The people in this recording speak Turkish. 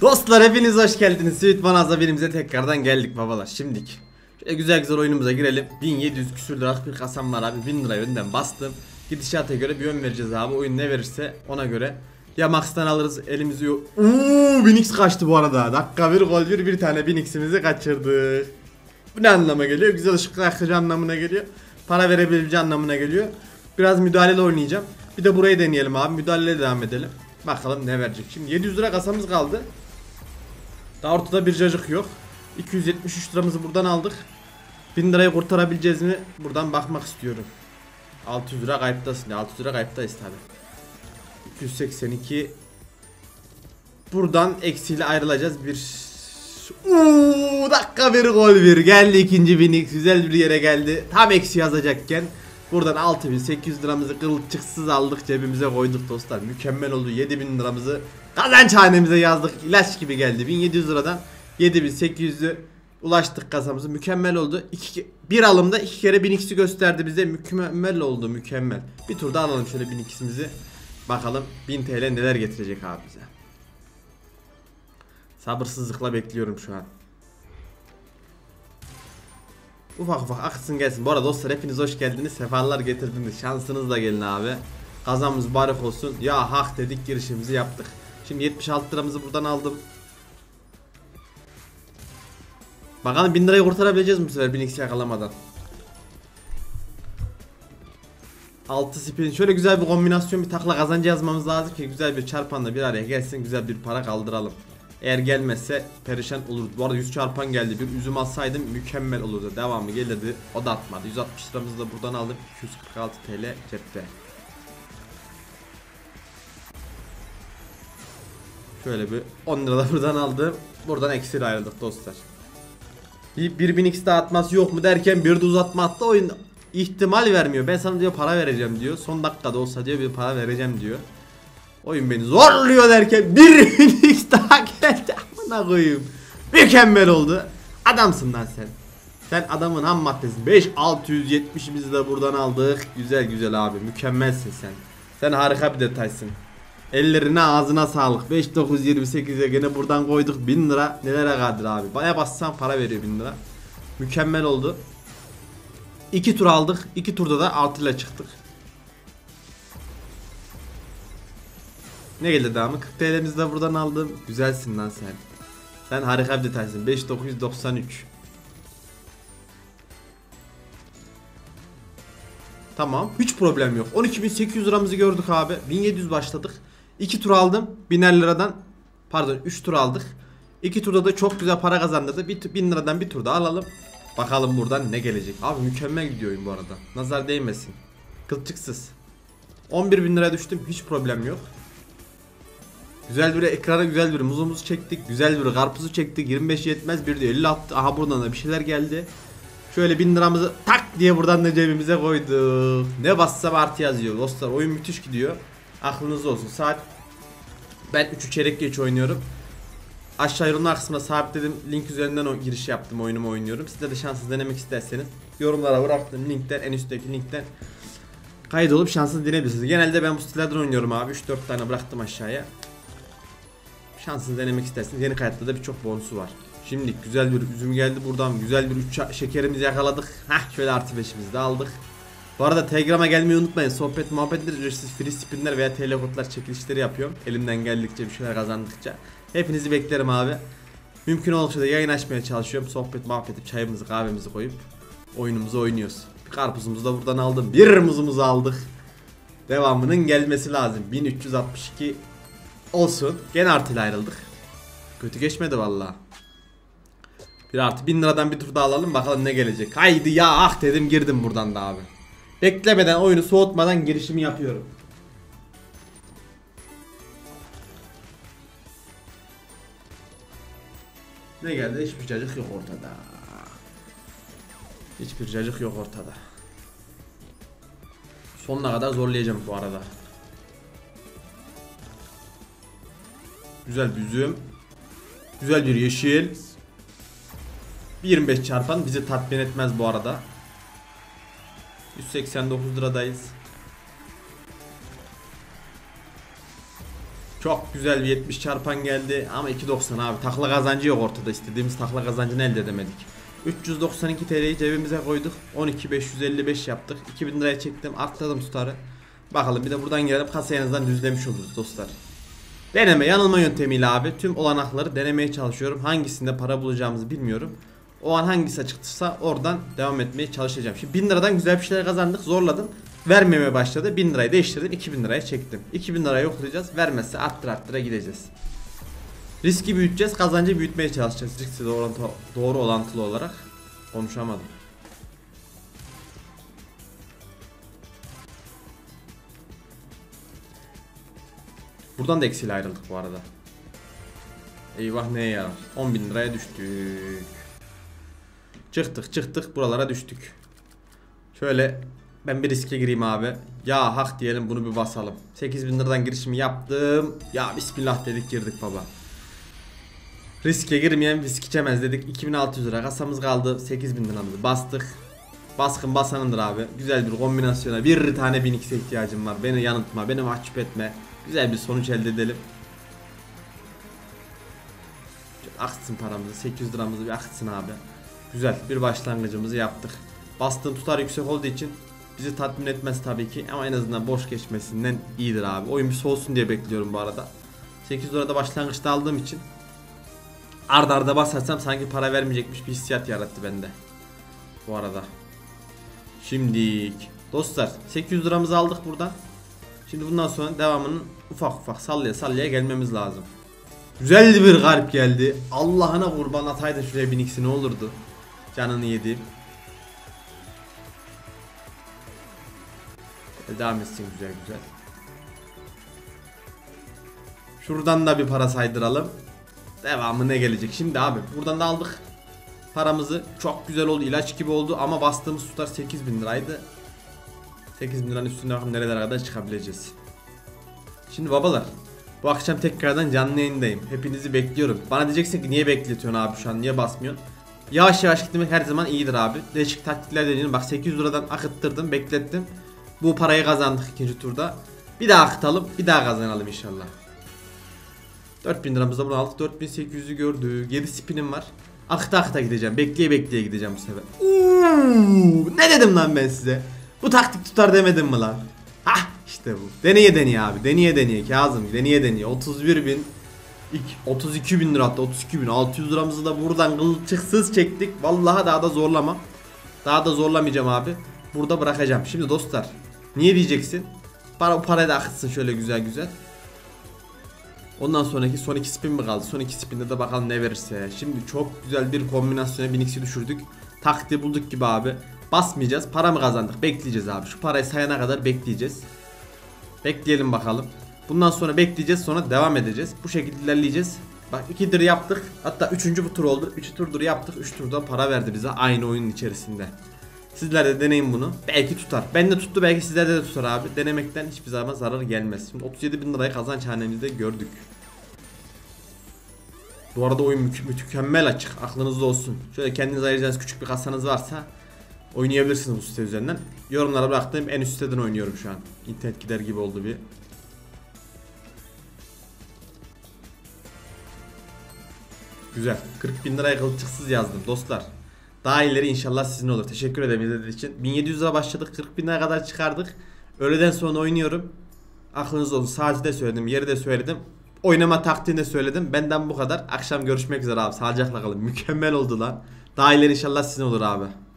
Dostlar hepiniz hoş geldiniz. Sweet Bonanza birimize tekrardan geldik babalar. Şimdik güzel güzel oyunumuza girelim. 1700 küsür liralık bir kasam var abi. 1000 lirayı önden bastım. Gidişata göre bir yön vereceğiz abi. Oyun ne verirse ona göre. Ya max'tan alırız elimizi yok. 1000x kaçtı bu arada. Dakika bir gol bir tane 1000x'imizi kaçırdık. Bu ne anlama geliyor? Güzel ışıklı akıcı anlamına geliyor. Para verebileceği anlamına geliyor. Biraz müdahaleli oynayacağım. Bir de burayı deneyelim abi. Müdahaleli devam edelim. Bakalım ne verecek. Şimdi 700 lira kasamız kaldı. Daha ortada bir cacık yok. 273 liramızı buradan aldık. 1000 lirayı kurtarabileceğiz mi? Buradan bakmak istiyorum. 600 lira kayıptasın. 600 lira kayıptayız tabi. 282. Buradan eksiyle ayrılacağız. Bir dakika bir gol bir. Geldi ikinci 1000x. Güzel bir yere geldi. Tam eksi yazacakken buradan 6800 liramızı kılçıksız aldık, cebimize koyduk dostlar. Mükemmel oldu. 7000 liramızı kazanç hanemize yazdık. İlaç gibi geldi. 1700 liradan 7800'ü ulaştık kasamızı. Mükemmel oldu. Bir alımda 2 kere 1000x'i gösterdi bize. Mükemmel oldu, mükemmel. Bir tur daha alalım şöyle 1000x'imizi. Bakalım 1000 TL neler getirecek abi bize. Sabırsızlıkla bekliyorum şu an. Ufak ufak aksın gelsin. Bu arada dostlar hepiniz hoş geldiniz. Sefalar getirdiniz. Şansınızla gelin abi. Kazamız barık olsun. Ya hak dedik, girişimizi yaptık. Şimdi 76 liramızı buradan aldım. Bakalım 1000 lirayı kurtarabileceğiz mi bu sefer 1000x'i yakalamadan? 6 spin. Şöyle güzel bir kombinasyon, bir takla kazancı yazmamız lazım ki güzel bir çarpanla bir araya gelsin. Güzel bir para kaldıralım. Eğer gelmezse perişan olurdu. Bu arada 100 çarpan geldi. Bir üzüm alsaydım mükemmel olurdu. Devamı gelirdi. O da atmadı. 160 liramızı da buradan aldım. 246 TL cepte. Şöyle bir 10 lira da buradan aldım. Buradan eksiyle ayrıldık dostlar. Bir 1000x daha atması yok mu derken bir de uzatma attı. Oyun ihtimal vermiyor. Ben sana diyor para vereceğim diyor. Son dakikada olsa diyor bir para vereceğim diyor. Oyun beni zorluyor derken bir 1000x daha geldi. Amına koyayım. Mükemmel oldu. Adamsın lan sen. Sen adamın ham maddesi. 5670'imizi de buradan aldık. Güzel güzel abi. Mükemmelsin sen. Sen harika bir detaysın. Ellerine ağzına sağlık. 5928'e gene buradan koyduk. 1000 lira nelere kadir abi. Baya bassan para veriyor 1000 lira. Mükemmel oldu. 2 tur aldık. 2 turda da artıyla çıktık. Ne geldi devamı? 40 TL'mizi de buradan aldım. Güzelsin lan sen. Sen harika bir detaysın. 5993. Tamam. Hiç problem yok. 12800 liramızı gördük abi. 1700 başladık. 2 tur aldım. 1000 liradan. Pardon 3 tur aldık. 2 turda da çok güzel para kazandırdı. 1000 liradan bir tur daha alalım. Bakalım buradan ne gelecek. Abi mükemmel gidiyor oyun bu arada. Nazar değmesin. Kılçıksız. 11.000 liraya düştüm. Hiç problem yok. Güzel bir ekrana güzel bir muzumuzu çektik. Güzel bir karpuzu çektik. 25 yetmez. Bir de 50 attı. Aha buradan da bir şeyler geldi. Şöyle 1000 liramızı tak diye buradan da cebimize koyduk. Ne bassam artı yazıyor dostlar. Oyun müthiş gidiyor. Aklınızda olsun. Saat ben 3 çeyrek geç oynuyorum. Aşağı yorumlar kısmına sabitledim. Link üzerinden o giriş yaptım. Oyunumu oynuyorum. Sizde de şanssız denemek isterseniz yorumlara bıraktığım linkten, en üstteki linkten kaydolup şanssız deneyebilirsiniz. Genelde ben bu stillerden oynuyorum abi. 3-4 tane bıraktım aşağıya. Şansınızı denemek isterseniz yeni kayıtta da birçok bonusu var. Şimdi güzel bir üzüm geldi buradan. Güzel bir 3 şekerimizi yakaladık. Hah şöyle artı 5'imizi de aldık. Bu arada Telegram'a gelmeyi unutmayın. Sohbet muhabbetler ücretsiz free spinler veya telekodlar çekilişleri yapıyorum. Elimden geldikçe bir şeyler kazandıkça. Hepinizi beklerim abi. Mümkün oldukça da yayın açmaya çalışıyorum. Sohbet muhabbeti çayımızı kahvemizi koyup oyunumuzu oynuyoruz. Bir karpuzumuzu da buradan aldım. Bir muzumuzu aldık. Devamının gelmesi lazım. 1362 olsun. Gene artıyla ayrıldık. Kötü geçmedi valla. Bir artı 1000 liradan bir tur daha alalım. Bakalım ne gelecek. Haydi ya ah dedim girdim buradan da abi. Beklemeden oyunu soğutmadan girişimi yapıyorum. Ne geldi? Hiçbir cacık yok ortada. Hiçbir cacık yok ortada. Sonuna kadar zorlayacağım bu arada. Güzel bir üzüm. Güzel bir yeşil. 25 çarpan bizi tatmin etmez bu arada. 189 liradayız. Çok güzel bir 70 çarpan geldi ama 2.90 abi. Takla kazancı yok ortada, istediğimiz takla kazancını elde edemedik. 392 TL'yi cebimize koyduk. 12.555 yaptık. 2000 liraya çektim, arttırdım tutarı. Bakalım bir de buradan gelelim, kasayı en azından düzlemiş oluruz dostlar. Deneme yanılma yöntemiyle abi tüm olanakları denemeye çalışıyorum. Hangisinde para bulacağımızı bilmiyorum. O an hangisi çıktıysa oradan devam etmeye çalışacağım. Şimdi 1000 liradan güzel bir şeyler kazandık, zorladım. Vermemeye başladı. 1000 lirayı değiştirdim, 2000 liraya çektim. 2000 lirayı yoklayacağız. Vermezse arttıra gideceğiz. Riski büyüteceğiz, kazancı büyütmeye çalışacağız. Riski doğru orantılı olarak. Konuşamadım. Buradan da eksiyle ayrıldık bu arada. Eyvah, neye yarar? 10.000 liraya düştük. Çıktık buralara düştük. Şöyle ben bir riske gireyim abi. Ya hak diyelim, bunu bir basalım. 8.000 liradan girişimi yaptım. Ya bismillah dedik, girdik baba. Riske girmeyen risk içemez dedik. 2600 lira kasamız kaldı. 8.000 liramızı bastık. Baskın basanındır abi. Güzel bir kombinasyona, bir tane 1002'ye ihtiyacım var. Beni yanıltma, beni mahcup etme. Güzel bir sonuç elde edelim. Aksın paramızı, 800 liramızı bir aksın abi. Güzel bir başlangıcımızı yaptık. Bastığın tutar yüksek olduğu için bizi tatmin etmez tabii ki, ama en azından boş geçmesinden iyidir abi. Oyun bir soğusun diye bekliyorum bu arada. 800 lirada başlangıçta aldığım için arda basarsam sanki para vermeyecekmiş bir hissiyat yarattı bende bu arada. Şimdi dostlar 800 liramızı aldık buradan. Şimdi bundan sonra devamının ufak sallaya gelmemiz lazım. Güzel bir garip geldi. Allah'ına kurban, ataydın şuraya 1000x'i, ne olurdu? Canını yediğim. Devam etsin güzel. Şuradan da bir para saydıralım. Devamı ne gelecek? Şimdi abi buradan da aldık paramızı. Çok güzel oldu, ilaç gibi oldu ama bastığımız tutar 8.000 liraydı. 8.000 liranın üstünde bakın nerelere kadar çıkabileceğiz. Şimdi babalar, bu akşam tekrardan canlı yayındayım. Hepinizi bekliyorum. Bana diyeceksin ki niye bekletiyorsun abi şu an, niye basmıyorsun? Yavaş yavaş gitmek her zaman iyidir abi. Değişik taktikler deneyelim. Bak 800 liradan akıttırdım, beklettim. Bu parayı kazandık ikinci turda. Bir daha akıtalım, bir daha kazanalım inşallah. 4000 liramızda bunu aldık. 4800'ü gördük. 7 spinim var. Akıta gideceğim. Bekleye gideceğim bu sefer. Ne dedim lan ben size? Bu taktik tutar demedim mi lan? Hah işte bu. Deneye abi. Deneye Kazım. Deneye. 32.000 lira, hatta 32.600 liramızı da buradan kılçıksız çektik. Vallahi daha da zorlama. Daha da zorlamayacağım abi. Burada bırakacağım. Şimdi dostlar, niye diyeceksin? Bu parayı da akıtsın şöyle güzel. Ondan sonraki son 2 spin mi kaldı? Son 2 spinde de bakalım ne verirse. Şimdi çok güzel bir kombinasyona 1000x'i düşürdük. Taktiği bulduk gibi abi. Basmayacağız. Para mı kazandık? Bekleyeceğiz abi. Şu parayı sayana kadar bekleyeceğiz. Bekleyelim bakalım. Bundan sonra bekleyeceğiz, sonra devam edeceğiz. Bu şekilde ilerleyeceğiz. Bak 2 tur yaptık. Hatta 3. bu tur oldu. 3 turdur yaptık. 3 turda para verdi bize aynı oyunun içerisinde. Sizler de deneyin bunu. Belki tutar. Ben de tuttu, belki sizlerde de tutar abi. Denemekten hiçbir zaman zarar gelmez. Şimdi 37.000 lirayı kazanç hanemizde gördük. Bu arada oyun mükemmel açık. Aklınızda olsun. Şöyle kendinize ayıracağınız küçük bir kasanız varsa oynayabilirsiniz bu site üzerinden. Yorumlara bıraktığım en üst siteden oynuyorum şu an. İnternet gider gibi oldu bir. Güzel. 40.000 liraya kılçıksız yazdım dostlar. Daha ileri inşallah sizin olur. Teşekkür ederim izlediğiniz için. 1700 lira başladık. 40.000 liraya kadar çıkardık. Öğleden sonra oynuyorum. Aklınızda olsun. Saati de söyledim. Yeri de söyledim. Oynama taktiğini de söyledim. Benden bu kadar. Akşam görüşmek üzere abi. Sağlıcakla kalın. Mükemmel oldu lan. Daha ileri inşallah sizin olur abi.